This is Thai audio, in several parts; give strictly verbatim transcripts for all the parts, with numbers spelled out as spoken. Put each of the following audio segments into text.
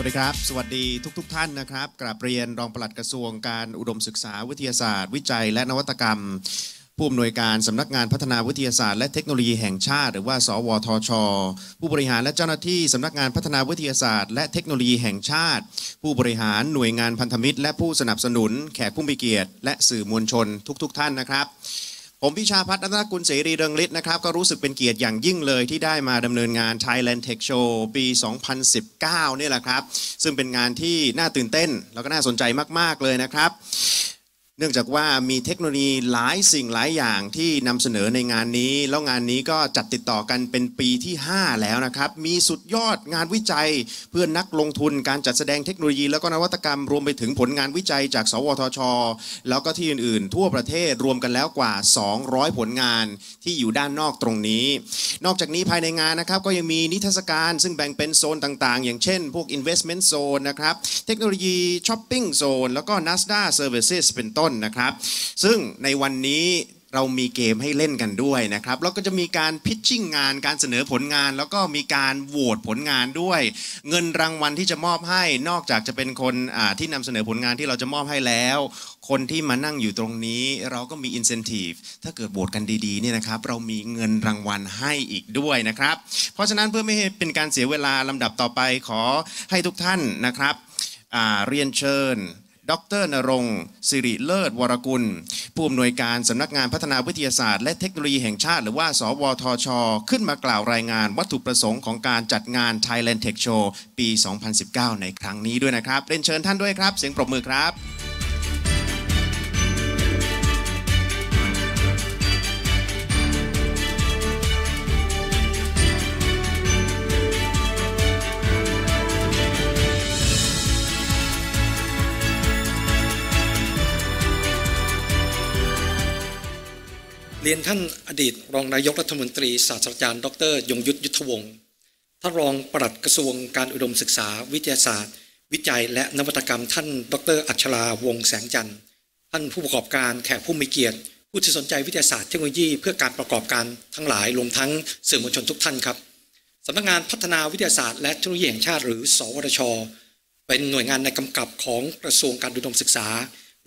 สวัสดีครับสวัสดีทุกทุกท่านนะครับกราบเรียนรองปลัดกระทรวงการอุดมศึกษาวิทยาศาสตร์วิจัยและนวัตกรรมผู้อำนวยการสำนักงานพัฒนาวิทยาศาสตร์และเทคโนโลยีแห่งชาติหรือว่าสวทช.ผู้บริหารและเจ้าหน้าที่สำนักงานพัฒนาวิทยาศาสตร์และเทคโนโลยีแห่งชาติผู้บริหารหน่วยงานพันธมิตรและผู้สนับสนุนแขกผู้มีเกียรติและสื่อมวลชนทุกๆท่านนะครับผมพิชาพัฒน์ รัตนกุลเสรีเรืองฤทธิ์นะครับก็รู้สึกเป็นเกียรติอย่างยิ่งเลยที่ได้มาดำเนินงาน Thailand Tech Show ปี สองพันสิบเก้า นี่แหละครับซึ่งเป็นงานที่น่าตื่นเต้นแล้วก็น่าสนใจมากๆเลยนะครับเนื่องจากว่ามีเทคโนโลยีหลายสิ่งหลายอย่างที่นำเสนอในงานนี้แล้วงานนี้ก็จัดติดต่อกันเป็นปีที่ห้าแล้วนะครับมีสุดยอดงานวิจัยเพื่อนนักลงทุนการจัดแสดงเทคโนโลยีแล้วก็นวัตกรรมรวมไปถึงผลงานวิจัยจากสวทช.แล้วก็ที่อื่นๆทั่วประเทศรวมกันแล้วกว่าสองร้อยผลงานที่อยู่ด้านนอกตรงนี้นอกจากนี้ภายในงานนะครับก็ยังมีนิทรรศการซึ่งแบ่งเป็นโซนต่างๆอย่างเช่นพวก Investment Zone นะครับเทคโนโลยี Shopping Zone แล้วก็ Nasdaq Services เป็นต้นนะครับซึ่งในวันนี้เรามีเกมให้เล่นกันด้วยนะครับแล้วก็จะมีการพิชชิ่งงานการเสนอผลงานแล้วก็มีการโหวตผลงานด้วยเงินรางวัลที่จะมอบให้นอกจากจะเป็นคนที่นำเสนอผลงานที่เราจะมอบให้แล้วคนที่มานั่งอยู่ตรงนี้เราก็มี incentive ถ้าเกิดโหวตกันดีๆเนี่ยนะครับเรามีเงินรางวัลให้อีกด้วยนะครับเพราะฉะนั้นเพื่อไม่ให้เป็นการเสียเวลาลำดับต่อไปขอให้ทุกท่านนะครับเรียนเชิญดร.นรงค์สิริเลิศวรกุลผู้อำนวยการสำนักงานพัฒนาวิทยาศาสตร์และเทคโนโลยีแห่งชาติหรือว่าสวทช.ขึ้นมากล่าวรายงานวัตถุประสงค์ของการจัดงาน Thailand Tech Show ปี สองพันสิบเก้า ในครั้งนี้ด้วยนะครับเรียนเชิญท่านด้วยครับเสียงปรบมือครับเรียนท่านอดีตรองนายกรัฐมนตรีศาสตราจารย์ดร.ยงยุทธ ยุทธวงศ์ท่านรองปลัดกระทรวงการอุดมศึกษาวิทยาศาสตร์วิจัยและนวัตกรรมท่านดร.อัชราวงศ์แสงจันทร์ท่านผู้ประกอบการแขกผู้มีเกียรติผู้ที่สนใจวิทยาศาสตร์เทคโนโลยีเพื่อการประกอบการทั้งหลายรวมทั้งสื่อมวลชนทุกท่านครับสำนักงานพัฒนาวิทยาศาสตร์และเทคโนโลยีแห่งชาติหรือสวทช.เป็นหน่วยงานในกำกับของกระทรวงการอุดมศึกษา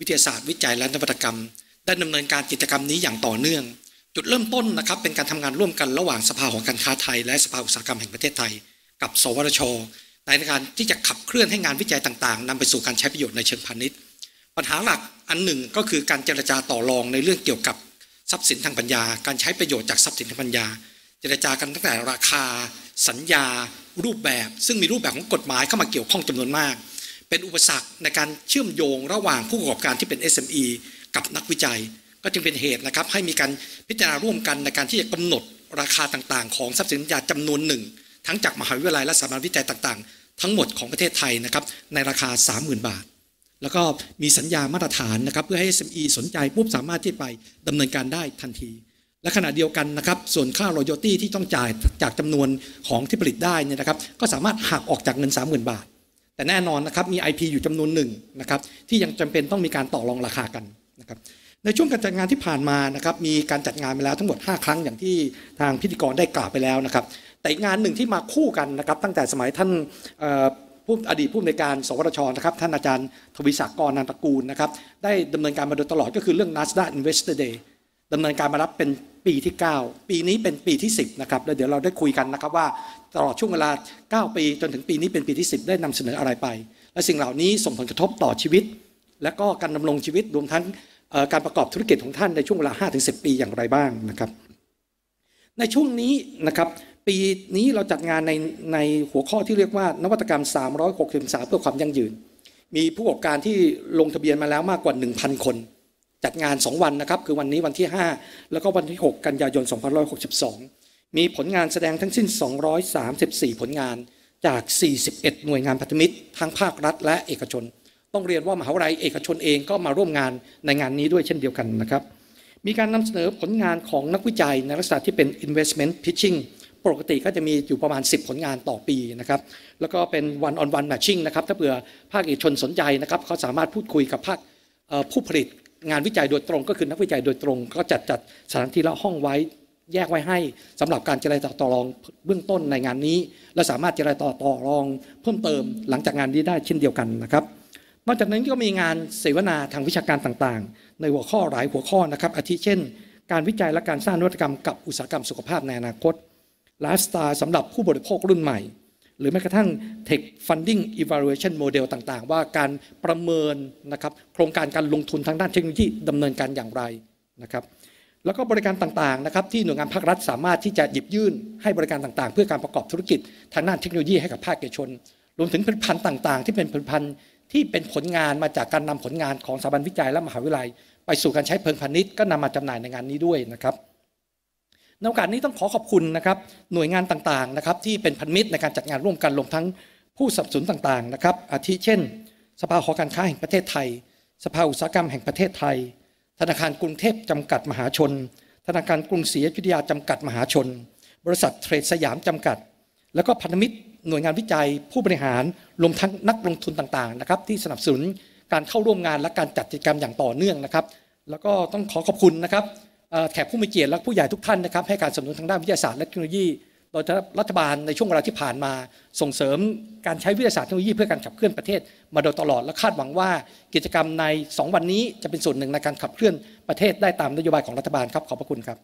วิทยาศาสตร์วิจัยและนวัตกรรมได้ดำเนินการกิจกรรมนี้อย่างต่อเนื่องจุดเริ่มต้นนะครับเป็นการทำงานร่วมกันระหว่างสภาหอการค้าไทยและสภาอุตสาหกรรมแห่งประเทศไทยกับสวทช.ในการที่จะขับเคลื่อนให้งานวิจัยต่างๆนำไปสู่การใช้ประโยชน์ในเชิงพาณิชย์ปัญหาหลักอันหนึ่งก็คือการเจรจาต่อรองในเรื่องเกี่ยวกับทรัพย์สินทางปัญญาการใช้ประโยชน์จากทรัพย์สินทางปัญญาเจรจากันตั้งแต่ราคาสัญญารูปแบบซึ่งมีรูปแบบของกฎหมายเข้ามาเกี่ยวข้องจำนวนมากเป็นอุปสรรคในการเชื่อมโยงระหว่างผู้ประกอบการที่เป็น เอส เอ็ม อีกับนักวิจัยก็จึงเป็นเหตุนะครับให้มีการพิจารณาร่วมกันในการที่จะกำหนดราคาต่างๆของทรัพย์สินปัญญาจำนวนหนึ่งทั้งจากมหาวิทยาลัยและสถาบันวิจัยต่างๆทั้งหมดของประเทศไทยนะครับในราคา สามหมื่น บาทแล้วก็มีสัญญามาตรฐานนะครับเพื่อให้ เอส เอ็ม อี สนใจปุ๊บสามารถที่ไปดำเนินการได้ทันทีและขณะเดียวกันนะครับส่วนค่ารอยตี้ที่ต้องจ่ายจากจำนวนของที่ผลิตได้นี่นะครับก็สามารถหักออกจากเงิน สามหมื่น บาทแต่แน่นอนนะครับมี ไอ พี อยู่จำนวนหนึ่งนะครับที่ยังจำเป็นต้องมีการต่อรองราคากันนะครับในช่วงการจัดงานที่ผ่านมานะครับมีการจัดงานไปแล้วทั้งหมดห้าครั้งอย่างที่ทางพิธีกรได้กล่าวไปแล้วนะครับแต่งานหนึ่งที่มาคู่กันนะครับตั้งแต่สมัยท่านผู้อดีตผู้อำนวยการสวทช.นะครับท่านอาจารย์ทวีศักดิ์ กรนันทกูลนะครับได้ดำเนินการมาโดยตลอดก็คือเรื่อง Nasdaq Investor Day ดำเนินการมารับเป็นปีที่เก้าปีนี้เป็นปีที่สิบนะครับแล้วเดี๋ยวเราได้คุยกันนะครับว่าตลอดช่วงเวลาเก้าปีจนถึงปีนี้เป็นปีที่สิบได้นำเสนออะไรไปและสิ่งเหล่านี้ส่งผลกระทบต่อชีวิตและก็การดำรงชีวิตรวมทั้งการประกอบธุรกิจของท่านในช่วงเวลา ห้าถึงสิบ ปีอย่างไรบ้างนะครับในช่วงนี้นะครับปีนี้เราจัดงานในในหัวข้อที่เรียกว่านวัตกรรมสามร้อยหกสิบสาเพื่อความยั่งยืนมีผู้ประกอบการที่ลงทะเบียนมาแล้วมากกว่า หนึ่งพัน คนจัดงานสองวันนะครับคือวันนี้วันที่ห้าแล้วก็วันที่หกกันยายนสองพันห้าร้อยหกสิบสองมีผลงานแสดงทั้งสิ้นสองร้อยสามสิบสี่ผลงานจากสี่สิบเอ็ดหน่วยงานพันธมิตรทั้งภาครัฐและเอกชนต้องเรียนว่ามหาวิทยาลัยเอกชนเองก็มาร่วมงานในงานนี้ด้วยเช่นเดียวกันนะครับมีการนำเสนอผลงานของนักวิจัยในลักษณะที่เป็น investment pitching ปกติก็จะมีอยู่ประมาณสิบผลงานต่อปีนะครับแล้วก็เป็น one on one matching นะครับถ้าเผื่อภาคเอกชนสนใจนะครับเขาสามารถพูดคุยกับภาคผู้ผลิตงานวิจัยโดยตรงก็คือนักวิจัยโดยตรงก็จัดจัดสถานที่ละห้องไว้ แยกไว้ให้สำหรับการเจรจาต่อรองเบื้องต้นในงานนี้และสามารถเจรจาต่อรองเพิ่มเติมหลังจากงานนี้ได้เช่นเดียวกันนะครับนอกจากนั้นก็มีงานเสวนาทางวิชาการต่างๆในหัวข้อหลายหัวข้อนะครับอาทิเช่นการวิจัยและการสร้างนวัตกรรมกับอุตสาหกรรมสุขภาพในอนาคตไลฟ์สไตล์สำหรับผู้บริโภครุ่นใหม่หรือแม้กระทั่ง Tech Funding Evaluation Model ต่างๆว่าการประเมินนะครับโครงการการลงทุนทางด้านเทคโนโลยีดำเนินการอย่างไรนะครับแล้วก็บริการต่างๆนะครับที่หน่วยงานภาครัฐสามารถที่จะหยิบยื่นให้บริการต่างๆเพื่อการประกอบธุรกิจทางด้านเทคโนโลยีให้กับภาคเอกชนรวมถึงผลิตภัณฑ์ต่างๆที่เป็นผลิตภัณฑ์ที่เป็นผลงานมาจากการนำผลงานของสถาบันวิจัยและมหาวิทยาลัยไปสู่การใช้เชิงพาณิชย์ก็นำมาจำหน่ายในงานนี้ด้วยนะครับในโอกาสนี้ต้องขอขอบคุณนะครับหน่วยงานต่างๆนะครับที่เป็นพันธมิตรในการจัดงานร่วมกันรวมทั้งผู้สนับสนุนต่างๆนะครับอาทิเช่นสภาหอการค้าแห่งประเทศไทยสภาอุตสาหกรรมแห่งประเทศไทยธนาคารกรุงเทพจำกัดมหาชนธนาคารกรุงศรีอยุธยาจำกัดมหาชนบริษัทเทรดสยามจำกัดแล้วก็พันธมิตรหน่วยงานวิจัยผู้บริหารรวมทั้งนักลงทุนต่างๆนะครับที่สนับสนุนการเข้าร่วมงานและการจัดกิจกรรมอย่างต่อเนื่องนะครับแล้วก็ต้องขอขอบคุณนะครับแขกผู้มีเกียรติและผู้ใหญ่ทุกท่านนะครับให้การสนับสนุนทางด้านวิทยาศาสตร์และเทคโนโลยีโดยรัฐบาลในช่วงเวลาที่ผ่านมาส่งเสริมการใช้วิทยาศาสตร์เทคโนโลยีเพื่อการขับเคลื่อนประเทศมาโดยตลอดและคาดหวังว่ากิจกรรมในสองวันนี้จะเป็นส่วนหนึ่งในการขับเคลื่อนประเทศได้ตามนโยบายของรัฐบาลครับขอบพระคุณครับ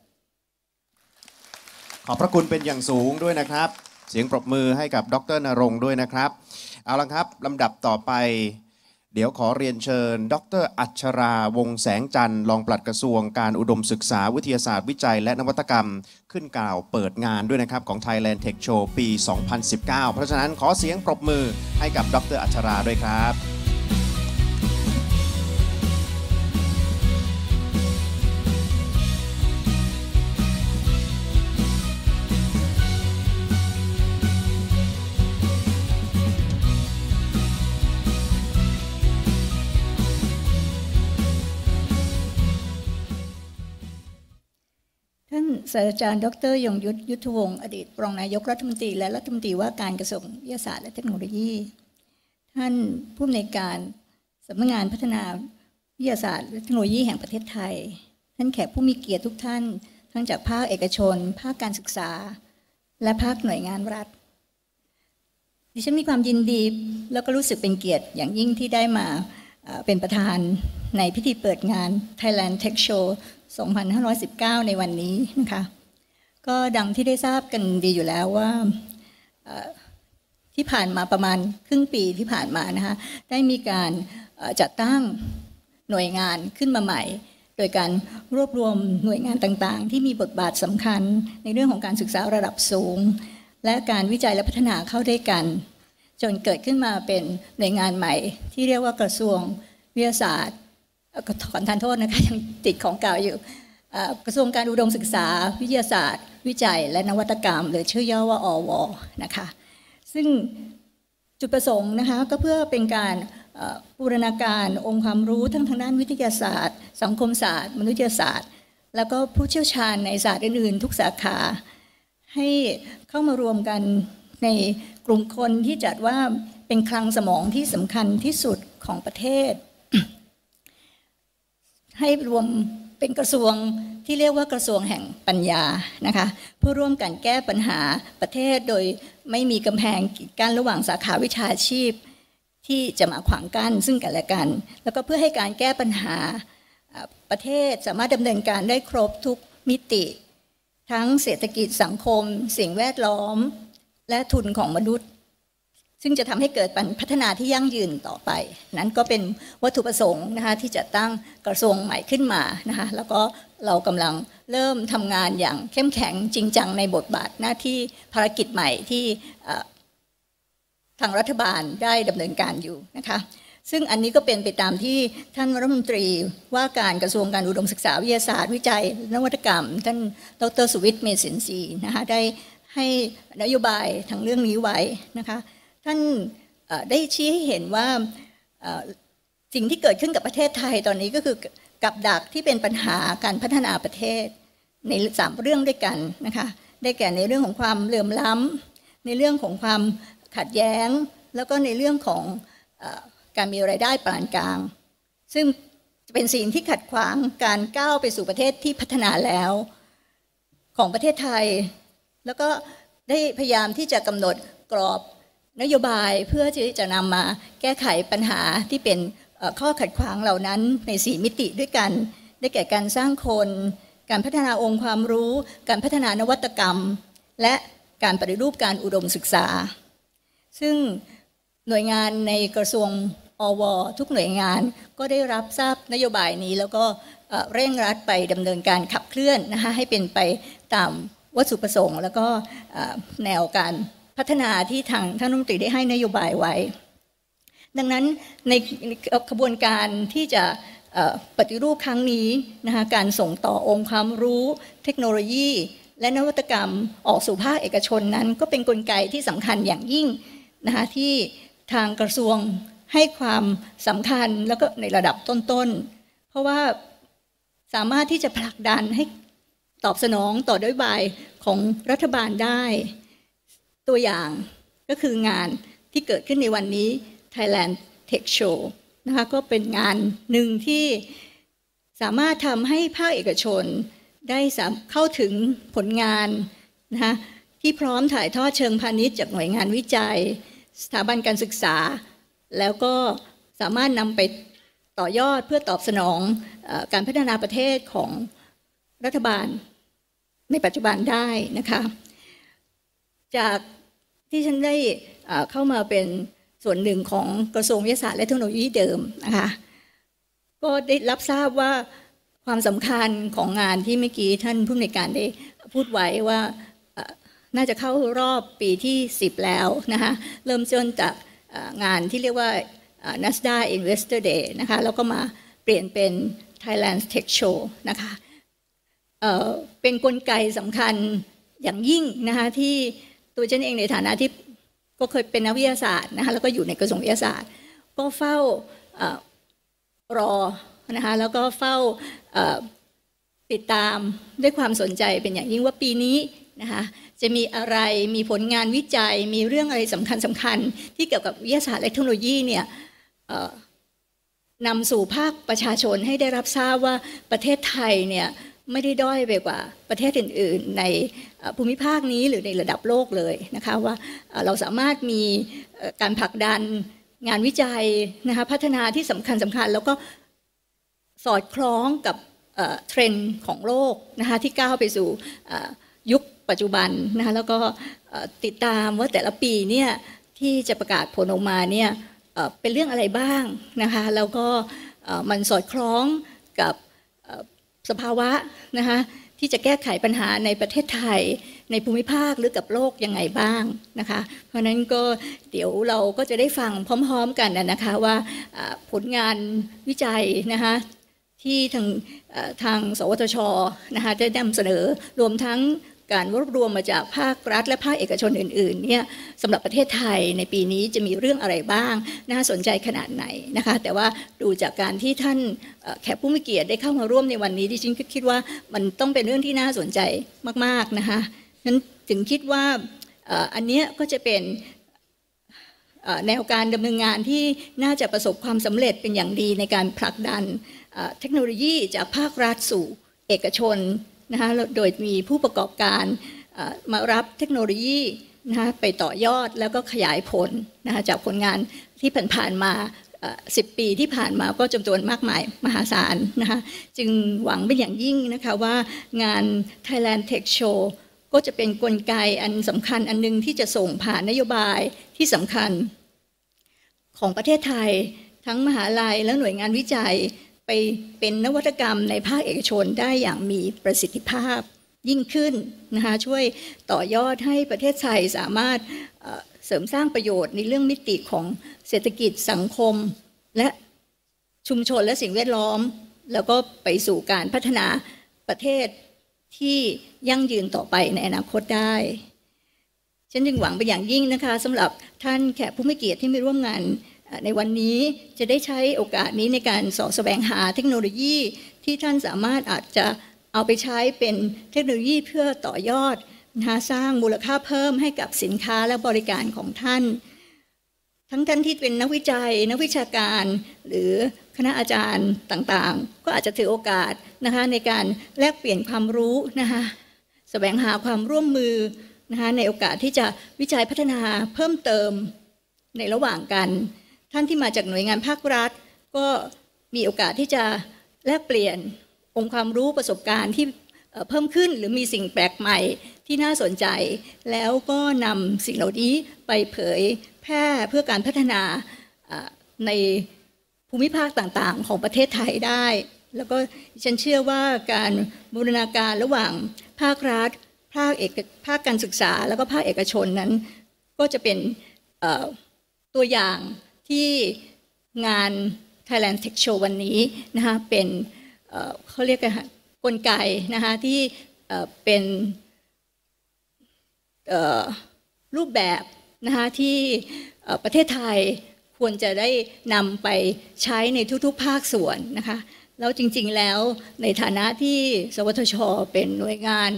ขอบพระคุณเป็นอย่างสูงด้วยนะครับเสียงปรบมือให้กับดร.ณรงค์ด้วยนะครับเอาล่ะครับลำดับต่อไปเดี๋ยวขอเรียนเชิญดร.อัชราวงศ์แสงจันทร์รองปลัดกระทรวงการอุดมศึกษาวิทยาศาสตร์วิจัยและนวัตกรรมขึ้นกล่าวเปิดงานด้วยนะครับของ Thailand Tech Show ปี สองพันสิบเก้า เพราะฉะนั้นขอเสียงปรบมือให้กับดร.อัชราด้วยครับศาสตราจารย์ดร.ยงยุทธ ยุทธวงศ์อดีตรองนายกรัฐมนตรีและรัฐมนตรีว่าการกระทรวงวิทยาศาสตร์และเทคโนโลยีท่านผู้อำนวยการสำนักงานพัฒนาวิทยาศาสตร์และเทคโนโลยีแห่งประเทศไทยท่านแขกผู้มีเกียรติทุกท่านทั้งจากภาคเอกชนภาคการศึกษาและภาคหน่วยงานรัฐดิฉันมีความยินดีแล้วก็รู้สึกเป็นเกียรติอย่างยิ่งที่ได้มาเป็นประธานในพิธีเปิดงาน Thailand Tech Showสองพันห้าร้อยสิบเก้า ในวันนี้นะคะก็ดังที่ได้ทราบกันดีอยู่แล้วว่าที่ผ่านมาประมาณครึ่งปีที่ผ่านมานะคะได้มีการจัดตั้งหน่วยงานขึ้นมาใหม่โดยการรวบรวมหน่วยงานต่างๆที่มีบทบาทสำคัญในเรื่องของการศึกษาระดับสูงและการวิจัยและพัฒนาเข้าด้วยกันจนเกิดขึ้นมาเป็นหน่วยงานใหม่ที่เรียกว่ากระทรวงวิทยาศาสตร์ก็ขอทานโทษนะคะยังติดของเก่าอยู่กระทรวงการอุดมศึกษาวิทยาศาสตร์วิจัยและนวัตกรรมหรือชื่อย่อว่าอว.นะคะซึ่งจุดประสงค์นะคะก็เพื่อเป็นการบูรณาการองค์ความรู้ทั้งทางด้านวิทยาศาสตร์สังคมศาสตร์มนุษยศาสตร์แล้วก็ผู้เชี่ยวชาญในศาสตร์อื่นๆทุกสาขาให้เข้ามารวมกันในกลุ่มคนที่จัดว่าเป็นคลังสมองที่สำคัญที่สุดของประเทศให้รวมเป็นกระทรวงที่เรียกว่ากระทรวงแห่งปัญญานะคะเพื่อร่วมกันแก้ปัญหาประเทศโดยไม่มีกำแพงกีดกันระหว่างสาขาวิชาชีพที่จะมาขวางกั้นซึ่งกันและกันแล้วก็เพื่อให้การแก้ปัญหาประเทศสามารถดำเนินการได้ครบทุกมิติทั้งเศรษฐกิจสังคมสิ่งแวดล้อมและทุนของมนุษย์ซึ่งจะทำให้เกิดพัฒนาที่ยั่งยืนต่อไปนั้นก็เป็นวัตถุประสงค์นะคะที่จะตั้งกระทรวงใหม่ขึ้นมานะคะแล้วก็เรากำลังเริ่มทำงานอย่างเข้มแข็งจริงจังในบทบาทหน้าที่ภารกิจใหม่ที่ทางรัฐบาลได้ดำเนินการอยู่นะคะซึ่งอันนี้ก็เป็นไปตามที่ท่านรัฐมนตรีว่าการกระทรวงการอุดมศึกษาวิทยาศาสตร์วิจัยนวัตกรรมท่านดร.สุวิทย์ เมษินทรีย์นะคะได้ให้นโยบายทางเรื่องนี้ไว้นะคะท่านได้ชี้ให้เห็นว่าสิ่งที่เกิดขึ้นกับประเทศไทยตอนนี้ก็คือกับดักที่เป็นปัญหาการพัฒนาประเทศในสามเรื่องด้วยกันนะคะได้แก่ในเรื่องของความเหลื่อมล้ำในเรื่องของความขัดแย้งแล้วก็ในเรื่องของการมีรายได้ปานกลางซึ่งเป็นสิ่งที่ขัดขวางการก้าวไปสู่ประเทศที่พัฒนาแล้ว ของประเทศไทยแล้วก็ได้พยายามที่จะกำหนดกรอบนโยบายเพื่อที่จะนำมาแก้ไขปัญหาที่เป็นข้อขัดขวางเหล่านั้นในสี่มิติด้วยกันได้แก่การสร้างคนการพัฒนาองค์ความรู้การพัฒนานวัตกรรมและการปฏิรูปการอุดมศึกษาซึ่งหน่วยงานในกระทรวงอวทุกหน่วยงานก็ได้รับทราบนโยบายนี้แล้วก็เร่งรัดไปดำเนินการขับเคลื่อนนะคะให้เป็นไปตามวัตถุประสงค์แล้วก็แนวการพัฒนาที่ทางท่านรัฐมนตรีได้ให้นโยบายไว้ดังนั้นในกระบวนการที่จะปฏิรูปครั้งนี้นะคะการส่งต่อองค์ความรู้เทคโนโลยีและนวัตกรรมออกสู่ภาคเอกชนนั้นก็เป็นกลไกที่สำคัญอย่างยิ่งนะคะที่ทางกระทรวงให้ความสำคัญแล้วก็ในระดับต้นๆเพราะว่าสามารถที่จะผลักดันให้ตอบสนองต่อนโยบายของรัฐบาลได้ตัวอย่างก็คืองานที่เกิดขึ้นในวันนี้ Thailand Tech Show นะคะก็เป็นงานหนึ่งที่สามารถทำให้ภาคเอกชนได้เข้าถึงผลงานนะคะที่พร้อมถ่ายทอดเชิงพาณิชย์จากหน่วยงานวิจัยสถาบันการศึกษาแล้วก็สามารถนำไปต่อยอดเพื่อตอบสนองการพัฒนาประเทศของรัฐบาลในปัจจุบันได้นะคะจากที่ฉันได้เข้ามาเป็นส่วนหนึ่งของกระทรวงวิทยาศาสตร์และเทคโนโลยีเดิมนะคะก็ได้รับทราบว่าความสำคัญของงานที่เมื่อกี้ท่านผู้อำนวยการได้พูดไว้ว่าน่าจะเข้ารอบปีที่สิบแล้วนะคะเริ่มจนจากงานที่เรียกว่า Nasdaq Investor Day นะคะแล้วก็มาเปลี่ยนเป็น Thailand Tech Show นะคะเป็นกลไกสำคัญอย่างยิ่งนะคะที่ตัวฉันเองในฐานะที่ก็เคยเป็นนักวิทยาศาสตร์นะคะแล้วก็อยู่ในกระทรวงวิทยาศาสตร์ก็เฝ้ารอนะคะแล้วก็เฝ้าติดตามด้วยความสนใจเป็นอย่างยิ่งว่าปีนี้นะคะจะมีอะไรมีผลงานวิจัยมีเรื่องอะไรสำคัญสำคัญที่เกี่ยวกับวิทยาศาสตร์และเทคโนโลยีเนี่ยนำสู่ภาคประชาชนให้ได้รับทราบว่าประเทศไทยเนี่ยไม่ได้ด้อยไปกว่าประเทศอื่นๆในภูมิภาคนี้หรือในระดับโลกเลยนะคะว่าเราสามารถมีการผลักดันงานวิจัยนะคะพัฒนาที่สำคัญสำคัญแล้วก็สอดคล้องกับเทรนด์ของโลกนะคะที่ก้าวไปสู่ยุคปัจจุบันนะคะแล้วก็ติดตามว่าแต่ละปีเนี่ยที่จะประกาศผลออกมาเนี่ยเป็นเรื่องอะไรบ้างนะคะแล้วก็มันสอดคล้องกับสภาวะนะคะที่จะแก้ไขปัญหาในประเทศไทยในภูมิภาคหรือกับโลกยังไงบ้างนะคะเพราะนั้นก็เดี๋ยวเราก็จะได้ฟังพร้อมๆกันนะคะว่าผลงานวิจัยนะคะที่ทางทางสวทชนะคะได้นำเสนอรวมทั้งการรวบรวมมาจากภาครัฐและภาคเอกชนอื่นๆเนี่ยสำหรับประเทศไทยในปีนี้จะมีเรื่องอะไรบ้างน่าสนใจขนาดไหนนะคะแต่ว่าดูจากการที่ท่านแขกผู้มีเกียรติได้เข้ามาร่วมในวันนี้ดิฉันคิดว่ามันต้องเป็นเรื่องที่น่าสนใจมากๆนะคะนั้นถึงคิดว่าอันนี้ก็จะเป็นแนวการดำเนินงานที่น่าจะประสบความสำเร็จเป็นอย่างดีในการผลักดันเทคโนโลยีจากภาครัฐสู่เอกชนนะคะโดยมีผู้ประกอบการมารับเทคโนโลยีนะคะไปต่อยอดแล้วก็ขยายผลนะคะจากผลงานที่ผ่านๆมาสิบปีที่ผ่านมาก็จำนวนมากมายมหาศาลนะคะจึงหวังเป็นอย่างยิ่งนะคะว่างาน Thailand Tech Show ก็จะเป็นกลไกอันสำคัญอันนึงที่จะส่งผ่านนโยบายที่สำคัญของประเทศไทยทั้งมหาลัยและหน่วยงานวิจัยไปเป็นนวัตกรรมในภาคเอกชนได้อย่างมีประสิทธิภาพยิ่งขึ้นนะคะช่วยต่อยอดให้ประเทศไทยสามารถเสริมสร้างประโยชน์ในเรื่องมิติของเศรษฐกิจสังคมและชุมชนและสิ่งแวดล้อมแล้วก็ไปสู่การพัฒนาประเทศที่ยั่งยืนต่อไปในอนาคตได้ฉันจึงหวังเป็นอย่างยิ่งนะคะสำหรับท่านแขกผู้มีเกียรติที่มาร่วมงานในวันนี้จะได้ใช้โอกาสนี้ในการสอดแสวงหาเทคโนโลยีที่ท่านสามารถอาจจะเอาไปใช้เป็นเทคโนโลยีเพื่อต่อยอดนะคะสร้างมูลค่าเพิ่มให้กับสินค้าและบริการของท่านทั้งท่านที่เป็นนักวิจัยนักวิชาการหรือคณะอาจารย์ต่างๆก็อาจจะถือโอกาสนะคะในการแลกเปลี่ยนความรู้นะคะ แสวงหาความร่วมมือนะคะในโอกาสที่จะวิจัยพัฒนาเพิ่มเติมในระหว่างกันท่านที่มาจากหน่วยงานภาครัฐก็มีโอกาสที่จะแลกเปลี่ยนองค์ความรู้ประสบการณ์ที่เพิ่มขึ้นหรือมีสิ่งแปลกใหม่ที่น่าสนใจแล้วก็นำสิ่งเหล่านี้ไปเผยแพร่เพื่อการพัฒนาในภูมิภาคต่างๆของประเทศไทยได้แล้วก็ฉันเชื่อว่าการบูรณาการระหว่างภาครัฐภาคเอกภาคการศึกษาแล้วก็ภาคเอกชนนั้นก็จะเป็นตัวอย่างที่งาน Thailand Tech Show วันนี้นะคะเป็นเขาเรียกกันกลไกนะคะที่เป็นรูปแบบนะคะที่ประเทศไทยควรจะได้นำไปใช้ในทุกๆภาคส่วนนะคะแล้วจริงๆแล้วในฐานะที่สวทช.เป็นหน่วยงาน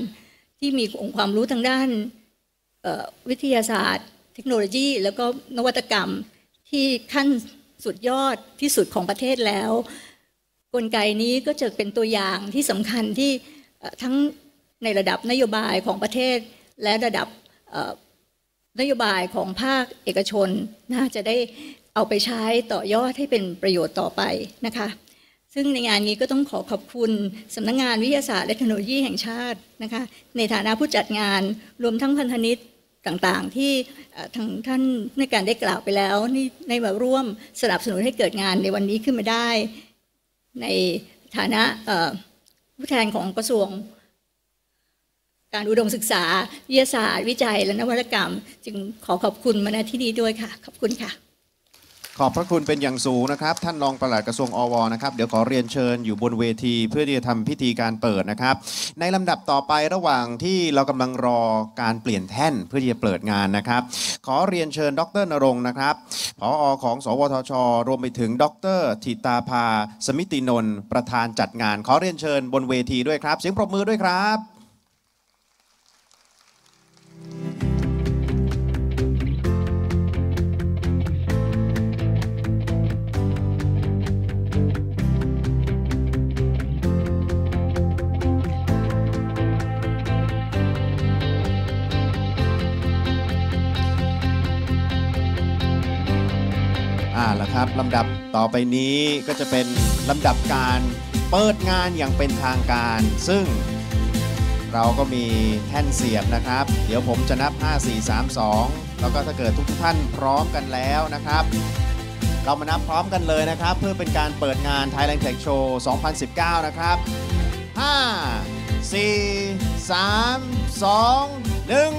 ที่มีองค์ความรู้ทางด้านวิทยาศาสตร์เทคโนโลยีแล้วก็นวัตกรรมที่ขั้นสุดยอดที่สุดของประเทศแล้วกลไกนี้ก็จะเป็นตัวอย่างที่สำคัญที่ทั้งในระดับนโยบายของประเทศและระดับนโยบายของภาคเอกชนน่าจะได้เอาไปใช้ต่อยอดให้เป็นประโยชน์ต่อไปนะคะซึ่งในงานนี้ก็ต้องขอขอบคุณสำนักงานวิทยาศาสตร์และเทคโนโลยีแห่งชาตินะคะในฐานะผู้จัดงานรวมทั้งพันธมิตรต่างๆที่ทางท่านในการได้กล่าวไปแล้วนี่ในมาร่วมสนับสนุนให้เกิดงานในวันนี้ขึ้นมาได้ในฐานะผู้แทนของกระทรวงการอุดมศึกษาวิทยาศาสตร์วิจัยและนวัตกรรมจึงขอขอบคุณมาณที่นี้ด้วยค่ะขอบคุณค่ะขอบพระคุณเป็นอย่างสูงนะครับท่านรองปลัดกระทรวงอวนะครับเดี๋ยวขอเรียนเชิญอยู่บนเวทีเพื่อที่จะทำพิธีการเปิดนะครับในลำดับต่อไประหว่างที่เรากำลังรอการเปลี่ยนแท่นเพื่อที่จะเปิดงานนะครับขอเรียนเชิญดร.ณรงค์นะครับผอ.ของสวทช.รวมไปถึงดร.ธิตาภาสมิตินนท์ประธานจัดงานขอเรียนเชิญบนเวทีด้วยครับเสียงปรบมือด้วยครับครับลำดับต่อไปนี้ก็จะเป็นลำดับการเปิดงานอย่างเป็นทางการซึ่งเราก็มีแท่นเสียบนะครับเดี๋ยวผมจะนับห้า สี่ สาม สองแล้วก็ถ้าเกิดทุกท่านพร้อมกันแล้วนะครับเรามานับพร้อมกันเลยนะครับเพื่อเป็นการเปิดงาน Thailand Tech Show สองพันสิบเก้านะครับห้า สี่ สาม สอง หนึ่ง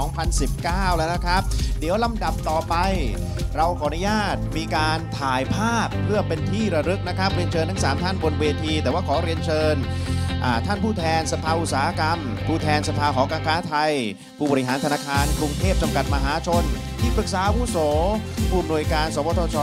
สองพันสิบเก้า แล้วนะครับเดี๋ยวลำดับต่อไปเราขออนุญาตมีการถ่ายภาพเพื่อเป็นที่ระลึกนะครับเรียนเชิญทั้งสามท่านบนเวทีแต่ว่าขอเรียนเชิญท่านผู้แทนสภาอุตสาหกรรมผู้แทนสภาหอการค้าไทยผู้บริหารธนาคารกรุงเทพจำกัดมหาชนที่ปรึกษาอาวุโสผู้อำนวยการสวทช.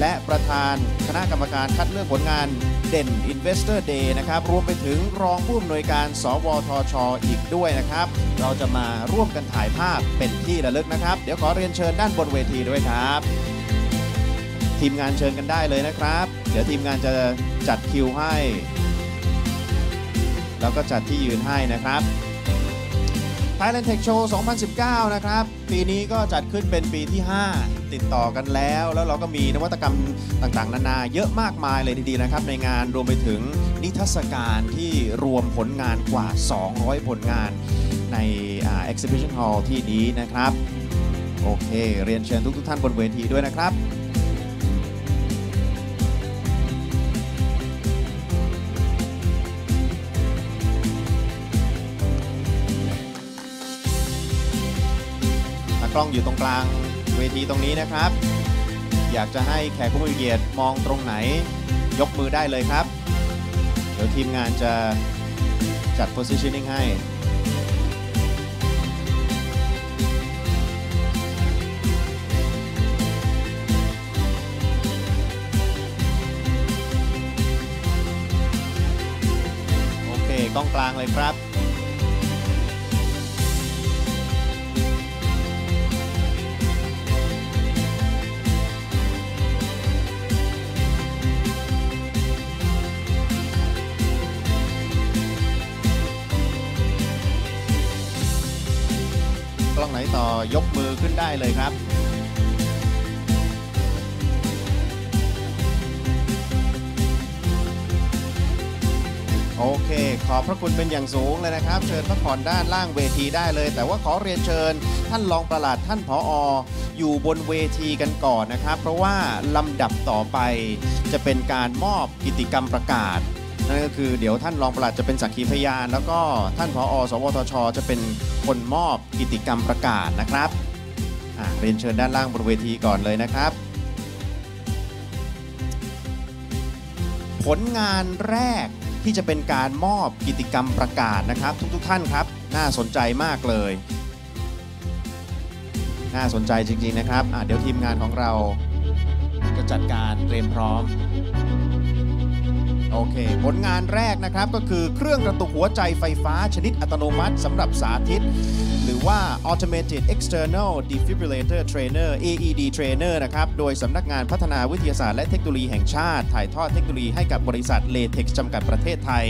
และประธานคณะกรรมการคัดเลือกผลงานเด่น Investor Day นะครับรวมไปถึงรองผู้อำนวยการสวทช.อีกด้วยนะครับเราจะมาร่วมกันถ่ายภาพเป็นที่ระลึกนะครับเดี๋ยวขอเรียนเชิญด้านบนเวทีด้วยครับทีมงานเชิญกันได้เลยนะครับเดี๋ยวทีมงานจะจัดคิวให้แล้วก็จัดที่ยืนให้นะครับ Thailand Tech Show สองพันสิบเก้า นะครับปีนี้ก็จัดขึ้นเป็นปีที่ห้าติดต่อกันแล้วแล้วเราก็มีนวัตกรรมต่างๆนานาเยอะมากมายเลยทีเดียวนะครับในงานรวมไปถึงนิทรรศการที่รวมผลงานกว่าสองร้อยผลงานใน Exhibition Hall ที่นี้นะครับโอเคเรียนเชิญทุกๆท่านบนเวทีด้วยนะครับกล้องอยู่ตรงกลางเวทีตรงนี้นะครับอยากจะให้แขกผู้มีเกียรติมองตรงไหนยกมือได้เลยครับเดี๋ยวทีมงานจะจัด positioning ให้ กลางเลยครับกล้องไหนต่อยกมือขึ้นได้เลยครับโอเคขอบพระคุณเป็นอย่างสูงเลยนะครับเชิญพักผ่อนด้านล่างเวทีได้เลยแต่ว่าขอเรียนเชิญท่านรองปลัดท่านผอ.อยู่บนเวทีกันก่อนนะครับเพราะว่าลำดับต่อไปจะเป็นการมอบกิจกรรมประกาศนั่นก็คือเดี๋ยวท่านรองปลัดจะเป็นสักขีพยานแล้วก็ท่านผอ.สวทช.จะเป็นคนมอบกิจกรรมประกาศนะครับเรียนเชิญด้านล่างบนเวทีก่อนเลยนะครับผลงานแรกที่จะเป็นการมอบกิจกรรมประกาศนะครับทุกๆท่านครับน่าสนใจมากเลยน่าสนใจจริงๆนะครับเดี๋ยวทีมงานของเราจะจัดการเตรียมพร้อมโอเคผลงานแรกนะครับก็คือเครื่องกระตุกหัวใจไฟฟ้าชนิดอัตโนมัติสำหรับสาธิตหรือว่า Automated External Defibrillator Trainer เอ อี ดี Trainer นะครับโดยสำนักงานพัฒนาวิทยาศาสตร์และเทคโนโลยีแห่งชาติถ่ายทอดเทคโนโลยีให้กับบริษัท เลเท็กซ์ จำกัดประเทศไทย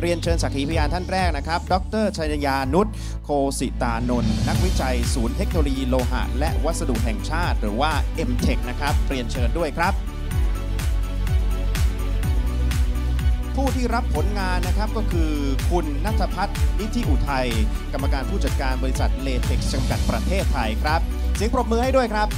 เรียนเชิญสักขีพยานท่านแรกนะครับดร.ชัยยานุชโคสิตานนท์นักวิจัยศูนย์เทคโนโลยีโลหะและวัสดุแห่งชาติหรือว่า เอ็มเทค นะครับเรียนเชิญด้วยครับผู้ที่รับผลงานนะครับก็คือคุณณัฐพัฒน์นิธิอุทัยกรรมการผู้จัดการบริษัท เลเท็กซ์ จำกัดประเทศไทยครับเสียงปรบมือให้ด้วยครับ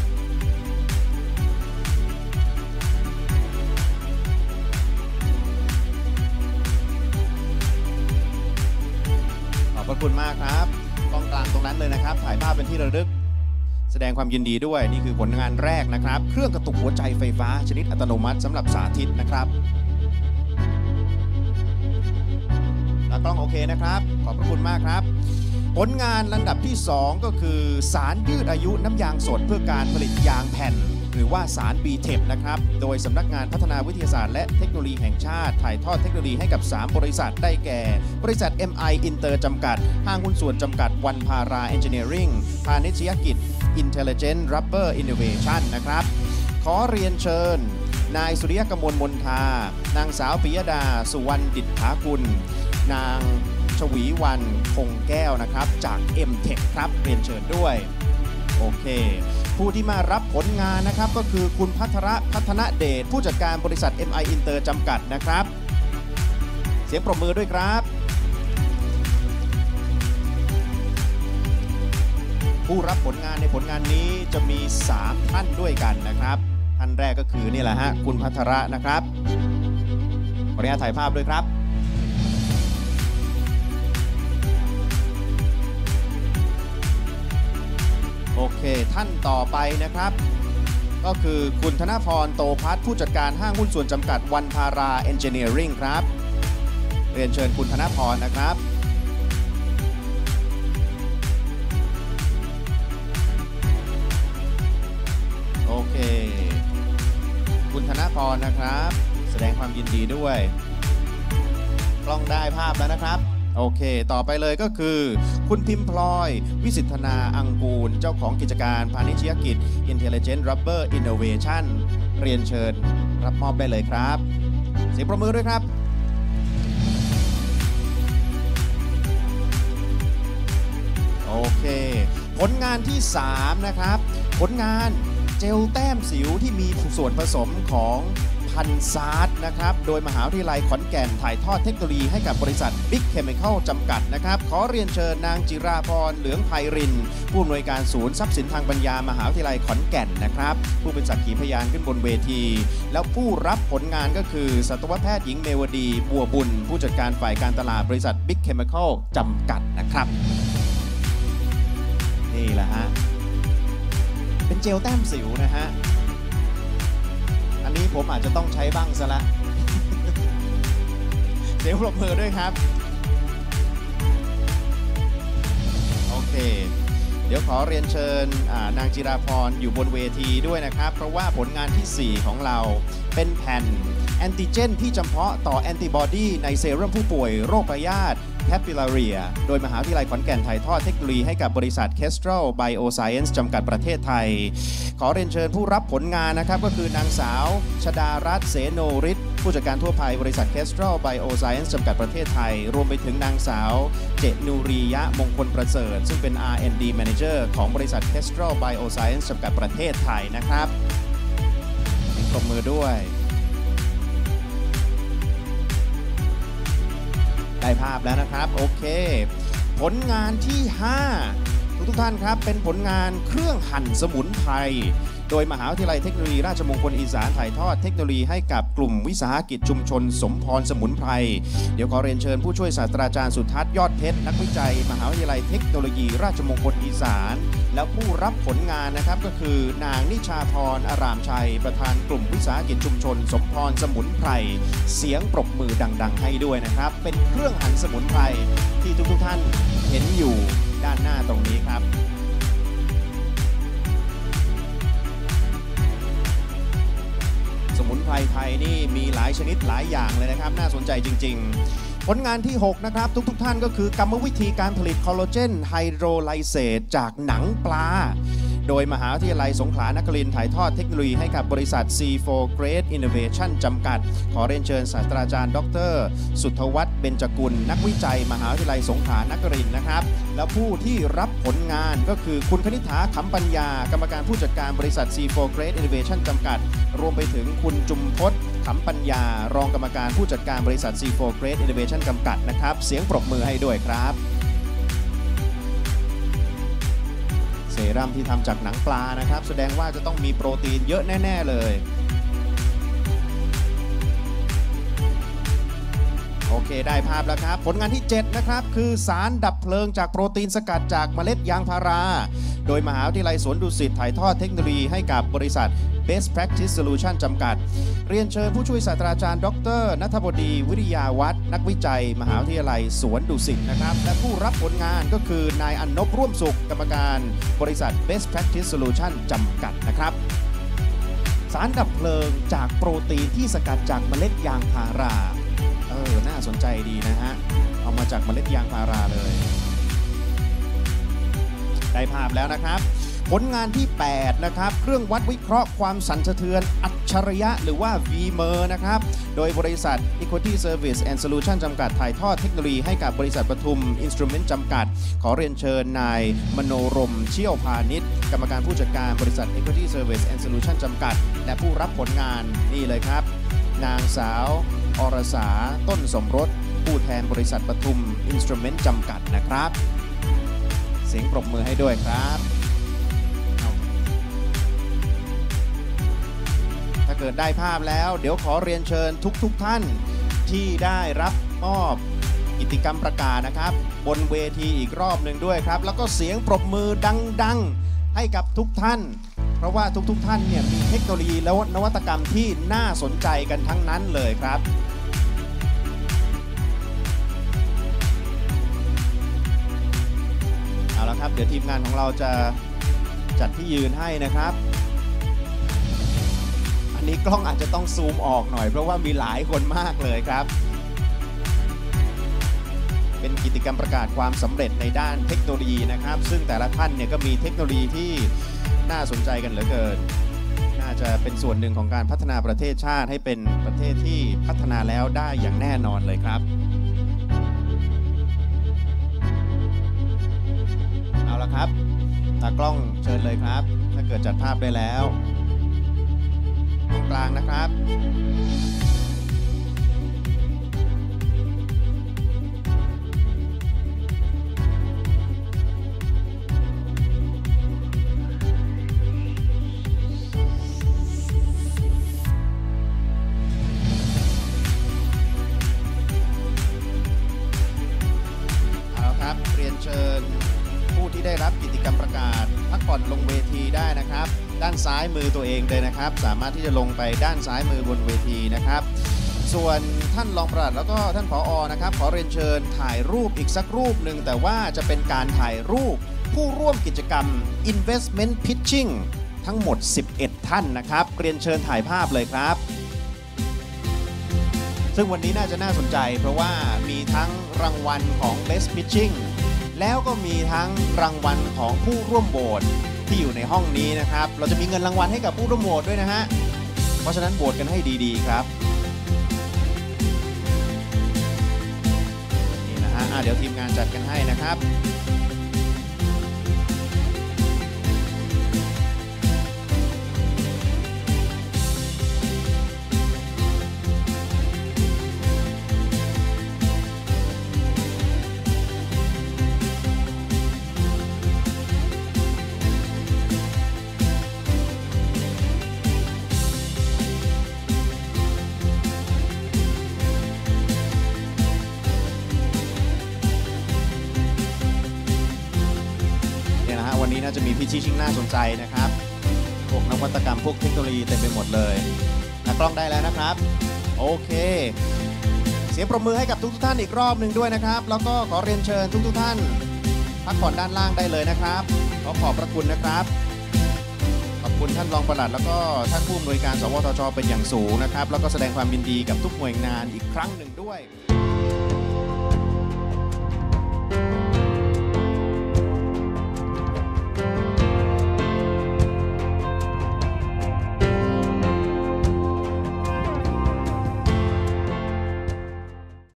ขอบพระคุณมากครับกองกลางตรงนั้นเลยนะครับถ่ายภาพเป็นที่ระลึกแสดงความยินดีด้วยนี่คือผลงานแรกนะครับเครื่องกระตุกหัวใจไฟฟ้าชนิดอัตโนมัติสำหรับสาธิตนะครับกล้องโอเคนะครับขอบพระคุณมากครับผลงานลำดับที่สองก็คือสารยืดอายุน้ำยางสดเพื่อการผลิตยางแผ่นหรือว่าสาร บีเทค นะครับโดยสำนักงานพัฒนาวิทยาศาสตร์และเทคโนโลยีแห่งชาติถ่ายทอดเทคโนโลยีให้กับสามบริษัทได้แก่บริษัท เอ็ม ไอ Inter จำกัดห้างหุ้นส่วนจำกัดวันพารา Engineering พาณิชยกิจ Intelligent Rubber Innovation นะครับขอเรียนเชิญนายสุริยกมลมนทานางสาวปิยดาสุวรรณดิษฐากุลนางชวีวรรณคงแก้วนะครับจาก เอ็มเทค ครับเรียนเชิญด้วยโอเคผู้ที่มารับผลงานนะครับก็คือคุณภัทรพัฒนเดชผู้จัดการบริษัท เอ็ม ไอ Inter จำกัดนะครับเสียงปรบมือด้วยครับผู้รับผลงานในผลงานนี้จะมีสามท่านด้วยกันนะครับท่านแรกก็คือนี่แหละฮะคุณภัทรนะครับขออนุญาตถ่ายภาพด้วยครับโอเคท่านต่อไปนะครับก็คือคุณธนพรโตภัทรผู้จัดการห้างหุ้นส่วนจำกัดวันพารา Engineering ครับเรียนเชิญคุณธนพรนะครับโอเคคุณธนพรนะครับแสดงความยินดีด้วยกล้องได้ภาพแล้วนะครับโอเคต่อไปเลยก็คือคุณพิมพลอยวิสิทธนาอังกูลเจ้าของกิจการพาณิชยกิจ Intelligent Rubber Innovation เรียนเชิญรับมอบได้เลยครับเสียงปรบมือด้วยครับโอเคผลงานที่สามนะครับผลงานเจลแต้มสิวที่มีส่วนผสมของพันซาร์ดนะครับโดยมหาวิทยาลัยขอนแก่นถ่ายทอดเทคโนโลยีให้กับบริษัทบิ๊กเคมิคอลจำกัดนะครับขอเรียนเชิญนางจิราพรเหลืองไพรินผู้อำนวยการศูนย์ทรัพย์สินทางปัญญามหาวิทยาลัยขอนแก่นนะครับผู้เป็นสักขีพยานขึ้นบนเวทีแล้วผู้รับผลงานก็คือสัตวแพทย์หญิงเมวดีบัวบุญผู้จัดการฝ่ายการตลาดบริษัทบิ๊กเคมิคอลจำกัดนะครับนี่แหละฮะเป็นเจลแต้มสิวนะฮะอันนี้ผมอาจจะต้องใช้บ้างซะละเสียงปรบมือด้วยครับโอเคเดี๋ยวขอเรียนเชิญนางจิราพรอยู่บนเวทีด้วยนะครับเพราะว่าผลงานที่สี่ของเราเป็นแผ่นแอนติเจนที่จำเพาะต่อแอนติบอดีในเซรั่มผู้ป่วยโรคพยาธิ Papillaria โดยมหาวิทยาลัยขอนแก่นถ่ายทอดเทคโนโลยีให้กับบริษัท Kestrel Bioscience จำกัดประเทศไทยขอเรียนเชิญผู้รับผลงานนะครับก็คือนางสาวชดารัตน์เสโนฤทธิ์ผู้จัดการทั่วไปบริษัท Kestrel Bioscience จำกัดประเทศไทยรวมไปถึงนางสาวเจนูรียะมงคลประเสริฐซึ่งเป็น อาร์ แอนด์ ดี Manager ของบริษัท Kestrel Bioscience จำกัดประเทศไทยนะครับปรบมือด้วยได้ภาพแล้วนะครับโอเคผลงานที่ห้าทุกทุกท่านครับเป็นผลงานเครื่องหั่นสมุนไพรโดยมหาวิทยาลัยเทคโนโลยีราชมงคลอีสานถ่ายทอดเทคโนโลยีให้กับกลุ่มวิสาหกิจชุมชนสมพรสมุนไพรเดี๋ยวขอเรียนเชิญผู้ช่วยศาสตราจารย์สุทัศน์ยอดเพชรนักวิจัยมหาวิทยาลัยเทคโนโลยีราชมงคลอีสานและผู้รับผลงานนะครับก็คือนางนิชาพรอารามชัยประธานกลุ่มวิสาหกิจชุมชนสมพรสมุนไพรเสียงปรบมือดังๆให้ด้วยนะครับเป็นเครื่องหั่นสมุนไพรที่ทุกๆท่านเห็นอยู่ด้านหน้าตรงนี้ครับสมุนไพรไทยนี่มีหลายชนิดหลายอย่างเลยนะครับน่าสนใจจริงๆผลงานที่หกนะครับทุกๆ ท, ท่านก็คือกรรมวิธีการผลิตคอลลาเจนไฮโดรไลเซตจากหนังปลาโดยมหาวิทยาลัยสงขลานครินทร์ถ่ายทอดเทคโนโลยีให้กับบริษัท ซี โฟร์ Great Innovation จำกัดขอเรียนเชิญศาสตราจารย์ดรสุทธวัฒน์เบญจกุลนักวิจัยมหาวิทยาลัยสงขลานครินทร์นะครับและผู้ที่รับผลงานก็คือคุณคณิษฐาขำปัญญากรรมการผู้จัดการบริษัท ซี โฟร์ Great Innovation จำกัดรวมไปถึงคุณจุมพจน์ขำปัญญารองกรรมการผู้จัดการบริษัท ซี โฟร์ Great Innovation จำกัดนะครับเสียงปรบมือให้ด้วยครับเซรั่มที่ทำจากหนังปลานะครับแสดงว่าจะต้องมีโปรตีนเยอะแน่ๆเลยโอเคได้ภาพแล้วครับผลงานที่เจ็ดนะครับคือสารดับเพลิงจากโปรตีนสกัดจากเมล็ดยางพาราโดยมหาวิทยาลัยสวนดุสิตถ่ายทอดเทคโนโลยีให้กับบริษัท Best Practice Solution จำกัดเรียนเชิญผู้ช่วยศาสตราจารย์ดรณัฐบดีวิริยาวัฒน์นักวิจัยมหาวิทยาลัยสวนดุสิตนะครับและผู้รับผลงานก็คือนายอันนบร่วมสุขกรรมการบริษัท Best Practice Solution จำกัดนะครับสารดับเพลิงจากโปรตีนที่สกัดจากเมล็ดยางพาราเออน่าสนใจดีนะฮะเอามาจากเมล็ดยางพาราเลยได้ภาพแล้วนะครับผลงานที่แปดนะครับเครื่องวัดวิเคราะห์ความสั่นสะเทือนอัจฉริยะหรือว่า วี เมอร์ นะครับโดยบริษัท Equity Service and Solution จำกัดถ่ายทอดเทคโนโลยีให้กับบริษัทปทุม Instrument จำกัดขอเรียนเชิญนายมโนรมเชี่ยวพาณิชย์กรรมการผู้จัดการบริษัท Equity Service and Solution จำกัดและผู้รับผลงานนี่เลยครับนางสาวอรสาต้นสมรสผู้แทนบริษัทปทุม Instrument จำกัดนะครับเสียงปรบมือให้ด้วยครับถ้าเกิดได้ภาพแล้วเดี๋ยวขอเรียนเชิญทุกทุกท่านที่ได้รับมอบกิจกรรมประกาศนะครับบนเวทีอีกรอบหนึ่งด้วยครับแล้วก็เสียงปรบมือดังๆให้กับทุกท่านเพราะว่าทุกทุกท่านเนี่ยมีเทคโนโลยีและนวัตกรรมที่น่าสนใจกันทั้งนั้นเลยครับเอาละครับเดี๋ยวทีมงานของเราจะจัดที่ยืนให้นะครับอันนี้กล้องอาจจะต้องซูมออกหน่อยเพราะว่ามีหลายคนมากเลยครับเป็นกิจกรรมประกาศความสำเร็จในด้านเทคโนโลยีนะครับซึ่งแต่ละท่านเนี่ยก็มีเทคโนโลยีที่น่าสนใจกันเหลือเกินน่าจะเป็นส่วนหนึ่งของการพัฒนาประเทศชาติให้เป็นประเทศที่พัฒนาแล้วได้อย่างแน่นอนเลยครับครับตากล้องเชิญเลยครับถ้าเกิดจัดภาพได้แล้วตรงกลางนะครับเอาละครับเรียนเชิญผู้ที่ได้รับกิจกรรมประกาศพักผ่อนลงเวทีได้นะครับด้านซ้ายมือตัวเองเลยนะครับสามารถที่จะลงไปด้านซ้ายมือบนเวทีนะครับส่วนท่านรองปลัดแล้วก็ท่านผอ.นะครับขอเรียนเชิญถ่ายรูปอีกสักรูปหนึ่งแต่ว่าจะเป็นการถ่ายรูปผู้ร่วมกิจกรรม Investment Pitching ทั้งหมดสิบเอ็ดท่านนะครับเรียนเชิญถ่ายภาพเลยครับ ซึ่งวันนี้น่าจะน่าสนใจเพราะว่ามีทั้งรางวัลของ Best Pitching แล้วก็มีทั้งรางวัลของผู้ร่วมโหวตที่อยู่ในห้องนี้นะครับเราจะมีเงินรางวัลให้กับผู้ร่วมโหวตด้วยนะฮะเพราะฉะนั้นโหวตกันให้ดีๆครับนี่นะฮะเดี๋ยวทีมงานจัดกันให้นะครับวันนี้น่าจะมีพี่ชี้ชิงน่าสนใจนะครับพวกนวัตกรรมพวกเทคโนโลยีเต็มไปหมดเลยนะกล้องได้แล้วนะครับโอเคเสียงปรบมือให้กับทุกทุกท่านอีกรอบหนึ่งด้วยนะครับแล้วก็ขอเรียนเชิญทุกทุกท่านพักผ่อนด้านล่างได้เลยนะครับขอขอบพระคุณนะครับขอบคุณท่านรองปลัดแล้วก็ท่านผู้อำนวยการสวทช.เป็นอย่างสูงนะครับแล้วก็แสดงความยินดีกับทุกหน่วยงานอีกครั้งหนึ่งด้วย